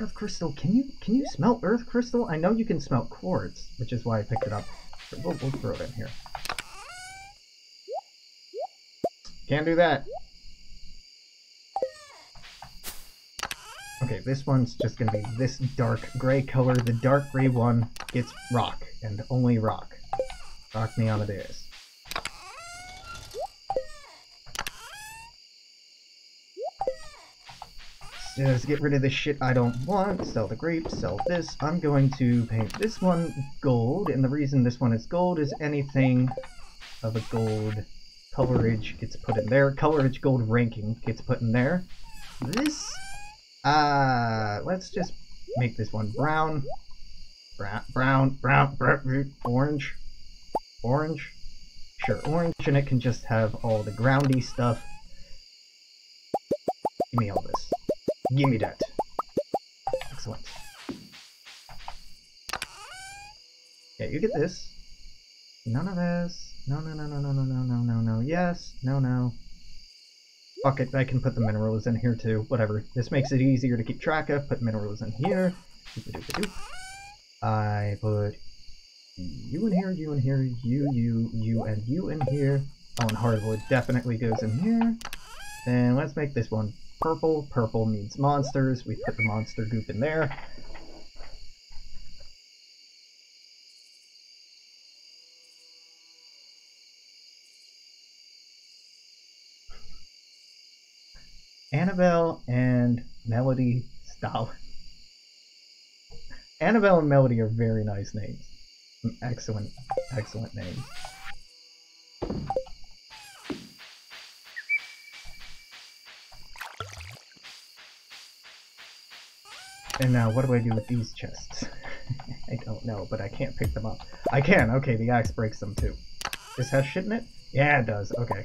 Earth crystal, can you can you smell earth crystal? I know you can smell quartz, which is why I picked it up. We'll, we'll throw it in here. Can't do that. Okay, this one's just gonna be this dark gray color. The dark gray one gets rock, and only rock. Rock me on the days. Just get rid of this shit I don't want. Sell the grapes, sell this. I'm going to paint this one gold, and the reason this one is gold is anything of a gold colorage gets put in there. Colorage gold ranking gets put in there. This, uh, let's just make this one brown. Brown, brown, brown, brown, orange. Orange? Sure, orange, and it can just have all the groundy stuff. Give me all this. Give me that. Excellent. Yeah, you get this. None of this. No, no, no, no, no, no, no, no, no, no. Yes. No, no. Fuck it, I can put the minerals in here too. Whatever. This makes it easier to keep track of. Put minerals in here. I put... You in here, you in here, you, you, you, and you in here. Oh, and hardwood definitely goes in here. And let's make this one purple. Purple means monsters. We put the monster goop in there. Annabelle and Melody Stalin. Annabelle and Melody are very nice names. Excellent, excellent name. And now, what do I do with these chests? I don't know, but I can't pick them up. I can! Okay, the axe breaks them too. This has shit in it? Yeah, it does. Okay.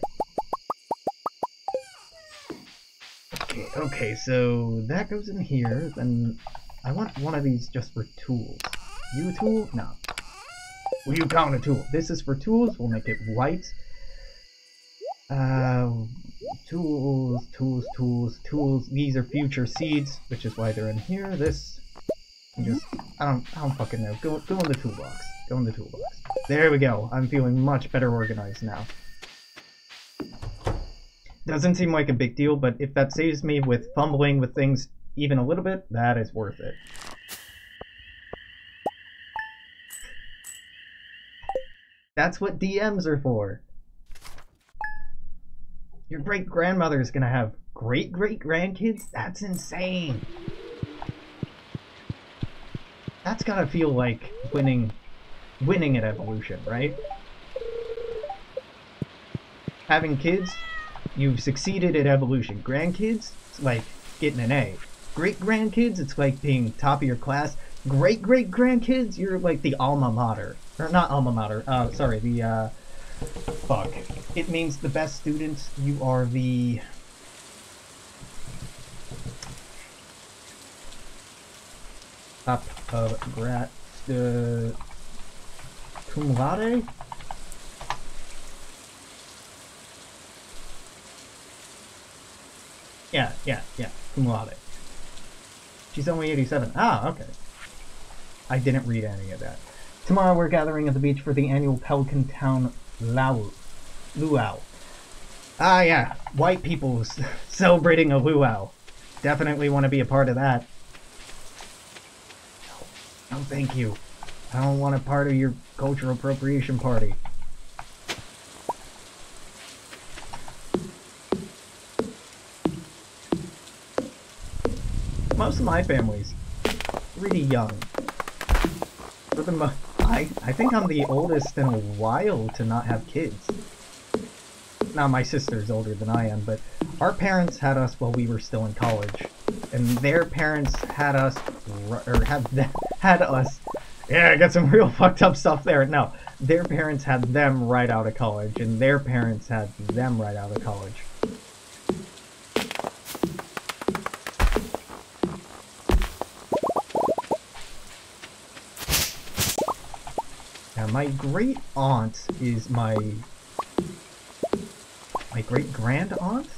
Okay, okay, so that goes in here. Then I want one of these just for tools. You a tool? No. Will you count a tool? This is for tools. We'll make it white. Uh, tools, tools, tools, tools. These are future seeds, which is why they're in here. This, I'm just, I don't, I don't fucking know. Go, go in the toolbox. Go in the toolbox. There we go. I'm feeling much better organized now. Doesn't seem like a big deal, but if that saves me with fumbling with things even a little bit, that is worth it. That's what D Ms are for. Your great-grandmother is gonna have great-great-grandkids? That's insane! That's gotta feel like winning, winning at evolution, right? having kids, you've succeeded at evolution. Grandkids, it's like getting an A. Great-grandkids, it's like being top of your class. Great-great-grandkids, you're like the alma mater. Or not alma mater, uh, sorry, the, uh, fuck. It means the best students, you are the... Top of grat... Uh, cum laude? Yeah, yeah, yeah, cum laude. She's only eighty-seven. Ah, okay. I didn't read any of that. Tomorrow we're gathering at the beach for the annual Pelican Town Luau. Luau. Ah, yeah. White people celebrating a luau. Definitely want to be a part of that. No, no thank you. I don't want a part of your cultural appropriation party. Most of my family's pretty young. For the mo I, I think I'm the oldest in a while to not have kids. Now, my sister's older than I am, but our parents had us while we were still in college. And their parents had us, or had, had us, yeah, I got some real fucked up stuff there. No, their parents had them right out of college, and their parents had them right out of college. My great-aunt is my... My great-grand-aunt?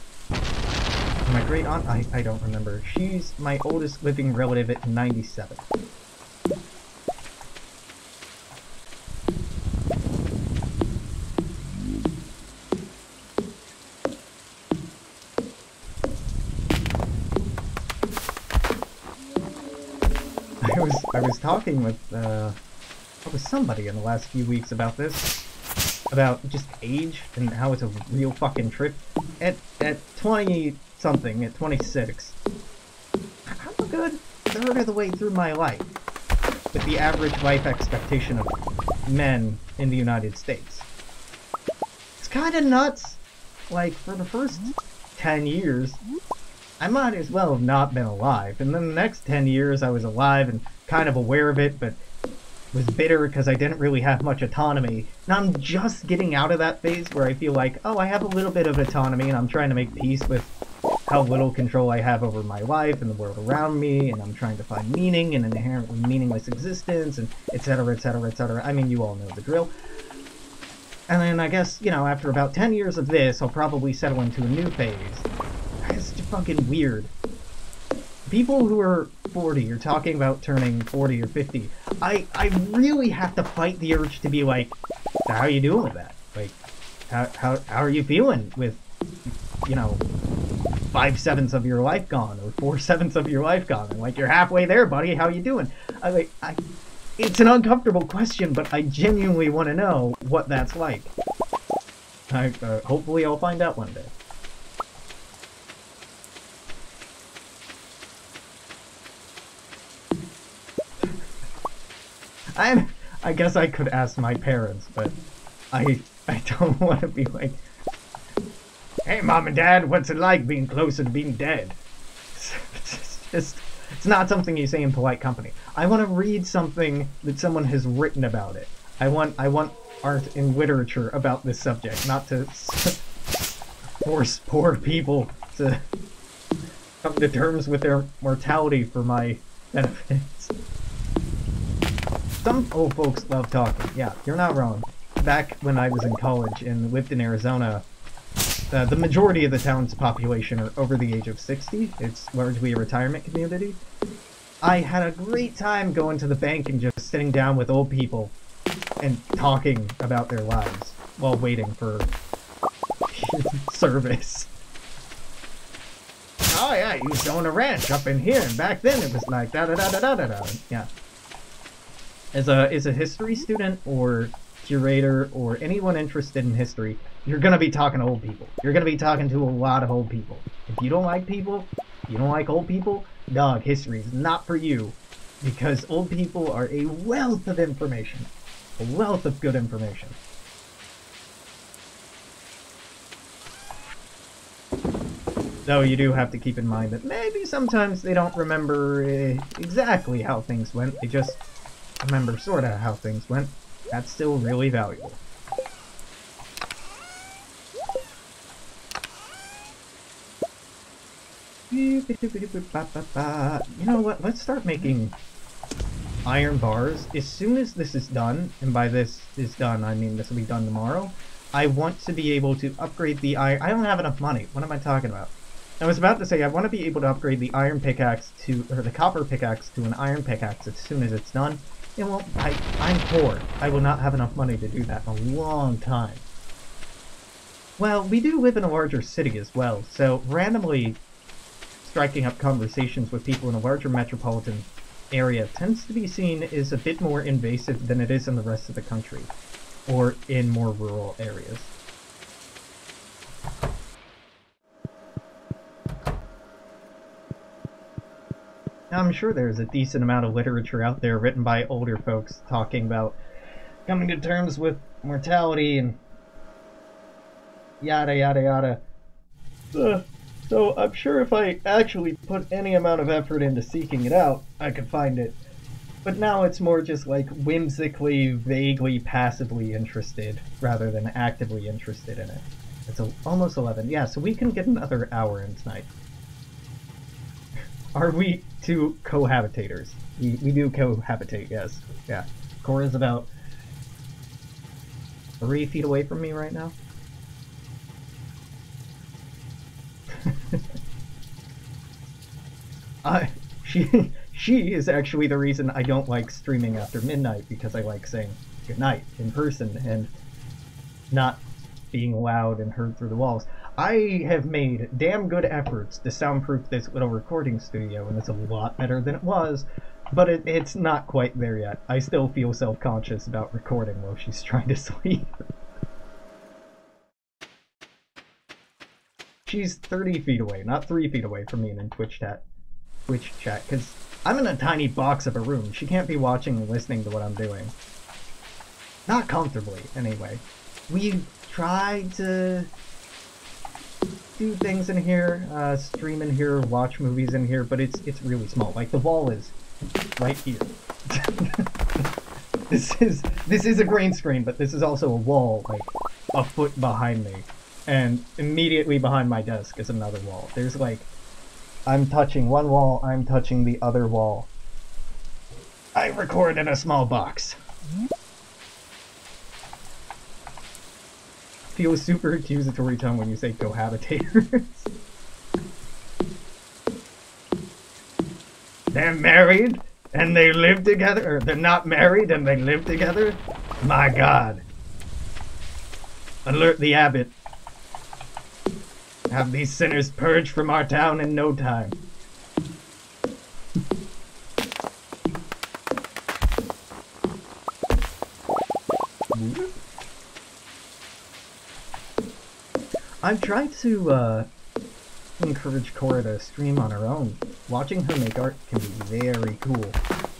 My great-aunt? I, I don't remember. She's my oldest living relative at ninety-seven. I was, I was talking with... Uh, with somebody in the last few weeks about this, about just age and how it's a real fucking trip. At at twenty something, at twenty-six, I'm a good third of the way through my life, with the average life expectation of men in the United States. It's kind of nuts. Like, for the first ten years, I might as well have not been alive, and then the next ten years I was alive and kind of aware of it, but was bitter because I didn't really have much autonomy. And I'm just getting out of that phase where I feel like, oh, I have a little bit of autonomy and I'm trying to make peace with how little control I have over my life and the world around me, and I'm trying to find meaning and inherently meaningless existence, and etc, etc, et cetera. I mean, you all know the drill. And then I guess, you know, after about ten years of this, I'll probably settle into a new phase. It's just fucking weird. People who are forty, you're talking about turning forty or fifty, I, I really have to fight the urge to be like, how are you doing with that? Like, how, how, how are you feeling with, you know, five-sevenths of your life gone, or four-sevenths of your life gone? And like, you're halfway there, buddy, how you doing? I like, I, it's an uncomfortable question, but I genuinely want to know what that's like. I, uh, hopefully I'll find out one day. I I guess I could ask my parents, but I I don't want to be like, hey, Mom and Dad, what's it like being closer to being dead? It's, it's, just, it's not something you say in polite company. I want to read something that someone has written about it. I want I want art and literature about this subject, not to force poor people to come to terms with their mortality for my benefits. Some old folks love talking. Yeah, you're not wrong. Back when I was in college and lived in Arizona, uh, the majority of the town's population are over the age of sixty. It's largely a retirement community. I had a great time going to the bank and just sitting down with old people and talking about their lives while waiting for service. Oh yeah, you used to own a ranch up in here, and back then it was like da-da-da-da-da-da-da. Yeah. As a, as a history student or curator or anyone interested in history, you're going to be talking to old people. You're going to be talking to a lot of old people. If you don't like people, you don't like old people, dog, history is not for you. Because old people are a wealth of information. A wealth of good information. Though you do have to keep in mind that maybe sometimes they don't remember uh, exactly how things went, they just remember sorta how things went. That's still really valuable. You know what, let's start making iron bars. As soon as this is done, and by this is done, I mean this will be done tomorrow, I want to be able to upgrade the iron... I don't have enough money. What am I talking about? I was about to say I want to be able to upgrade the iron pickaxe to... or the copper pickaxe to an iron pickaxe as soon as it's done. It won't... I, I'm poor. I will not have enough money to do that in a long time. Well, we do live in a larger city as well, so randomly... striking up conversations with people in a larger metropolitan area tends to be seen as a bit more invasive than it is in the rest of the country, or in more rural areas. Now, I'm sure there's a decent amount of literature out there written by older folks talking about coming to terms with mortality and yada yada yada. Ugh. So I'm sure if I actually put any amount of effort into seeking it out, I could find it. But now it's more just like whimsically, vaguely, passively interested, rather than actively interested in it. It's almost eleven. Yeah, so we can get another hour in tonight. Are we two cohabitators? We, we do cohabitate, yes. Yeah. Cora's about three feet away from me right now. I, she, she is actually the reason I don't like streaming after midnight, because I like saying goodnight in person and not being loud and heard through the walls. I have made damn good efforts to soundproof this little recording studio, and it's a lot better than it was, but it, it's not quite there yet. I still feel self-conscious about recording while she's trying to sleep. She's thirty feet away, not three feet away from me and in Twitch chat. Twitch chat, because I'm in a tiny box of a room. She can't be watching and listening to what I'm doing. Not comfortably, anyway. We try to do things in here, uh, stream in here, watch movies in here, but it's it's really small. Like the wall is right here. This is this is a green screen, but this is also a wall like a foot behind me. And immediately behind my desk is another wall. There's like, I'm touching one wall, I'm touching the other wall. I record in a small box. Feels super accusatory tone when you say cohabitators. They're married and they live together, or they're not married and they live together? My God. Alert the abbot. Have these sinners purged from our town in no time. I've tried to uh, encourage Cora to stream on her own. Watching her make art can be very cool.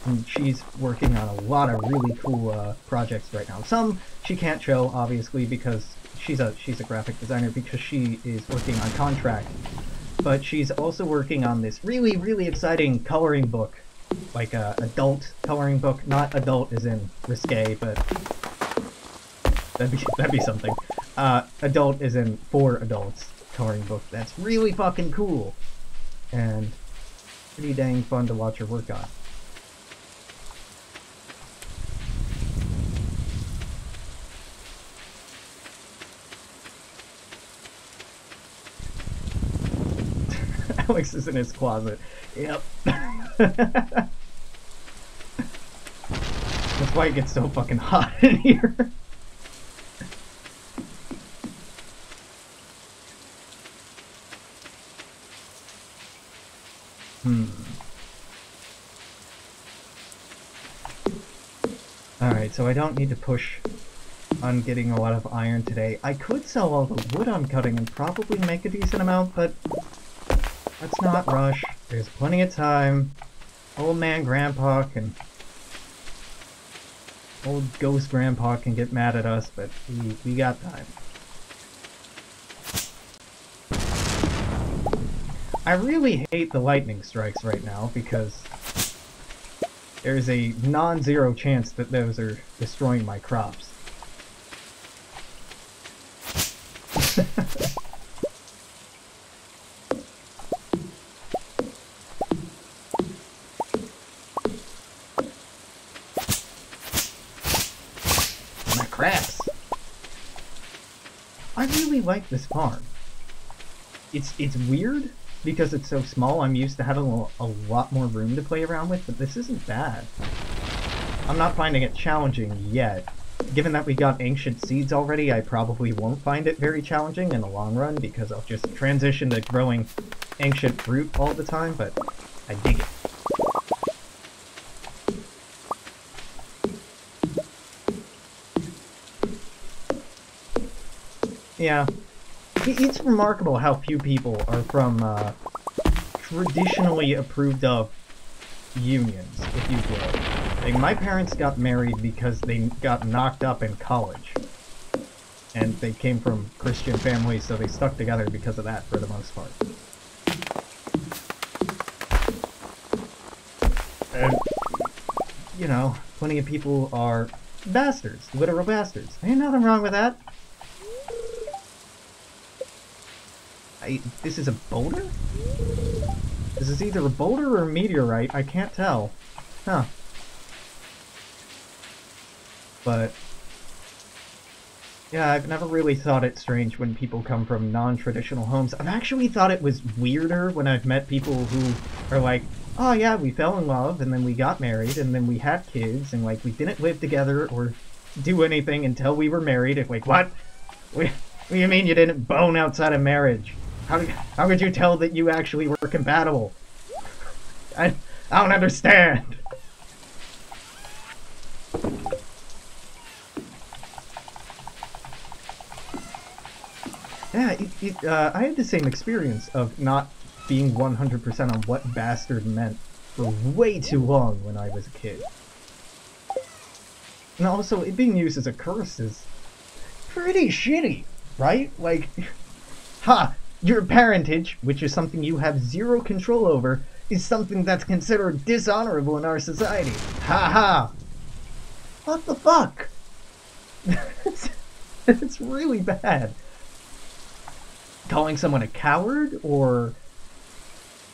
And she's working on a lot of really cool uh, projects right now. Some she can't show, obviously, because... She's a she's a graphic designer because she is working on contract, but she's also working on this really really exciting coloring book, like a adult coloring book. Not adult as in risque, but that'd be that'd be something. Uh, adult as in for adults coloring book. That's really fucking cool, and pretty dang fun to watch her work on. Alex is in his closet. Yep. That's why it gets so fucking hot in here. Hmm. Alright, so I don't need to push on getting a lot of iron today. I could sell all the wood I'm cutting and probably make a decent amount, but... let's not rush. There's plenty of time. Old man grandpa can... Old ghost grandpa can get mad at us, but we, we got time. I really hate the lightning strikes right now because there's a non-zero chance that those are destroying my crops. My crafts! I really like this farm. It's, it's weird. Because it's so small, I'm used to having a lot more room to play around with, but this isn't bad. I'm not finding it challenging yet. Given that we got ancient seeds already, I probably won't find it very challenging in the long run, because I'll just transition to growing ancient fruit all the time, but I dig it. Yeah. It's remarkable how few people are from uh, traditionally approved of unions, if you will. Like, my parents got married because they got knocked up in college. And they came from Christian families, so they stuck together because of that for the most part. And, you know, plenty of people are bastards, literal bastards. Ain't nothing wrong with that. I, this is a boulder? This is either a boulder or a meteorite, I can't tell. Huh. But... yeah, I've never really thought it strange when people come from non-traditional homes. I've actually thought it was weirder when I've met people who are like, oh yeah, we fell in love, and then we got married, and then we had kids, and like, we didn't live together or do anything until we were married, and like, what? We, what do you mean you didn't bone outside of marriage? How, how could you tell that you actually were compatible? I, I don't understand. Yeah, it, it, uh, I had the same experience of not being one hundred percent on what bastard meant for way too long when I was a kid. And also, it being used as a curse is pretty shitty. Right? Like, ha! Your parentage, which is something you have zero control over, is something that's considered dishonorable in our society. Ha ha! What the fuck? it's, it's really bad. Calling someone a coward, or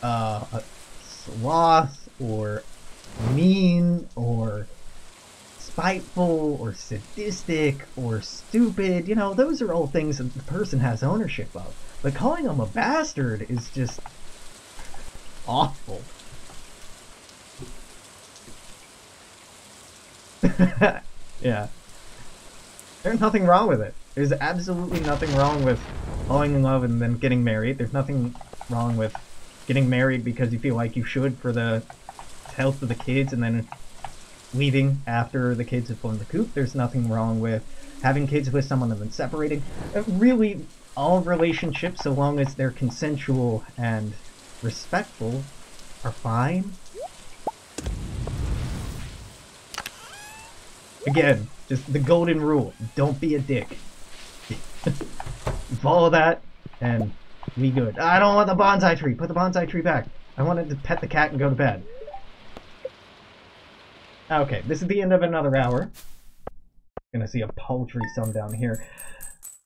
uh, a sloth, or mean, or... spiteful, or sadistic, or stupid, you know, those are all things that the person has ownership of. But calling them a bastard is just... awful. Yeah. There's nothing wrong with it. There's absolutely nothing wrong with falling in love and then getting married. There's nothing wrong with getting married because you feel like you should for the health of the kids, and then leaving after the kids have flown the coop. There's nothing wrong with having kids with someone and then separating. Really, all relationships, so long as they're consensual and respectful, are fine. Again, just the golden rule. Don't be a dick. Follow that, and we good. I don't want the bonsai tree. Put the bonsai tree back. I wanted to pet the cat and go to bed. Okay, this is the end of another hour. Gonna see a paltry sum down here.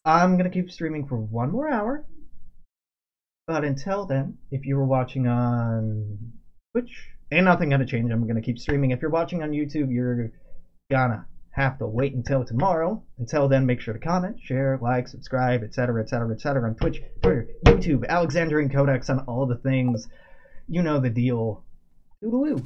I'm gonna keep streaming for one more hour. But until then, if you were watching on Twitch, ain't nothing gonna change. I'm gonna keep streaming. If you're watching on YouTube, you're gonna have to wait until tomorrow. Until then, make sure to comment, share, like, subscribe, et cetera, et cetera, et cetera on Twitch, Twitter, YouTube, Alexandrian Codex, on all the things. You know the deal. Toodaloo.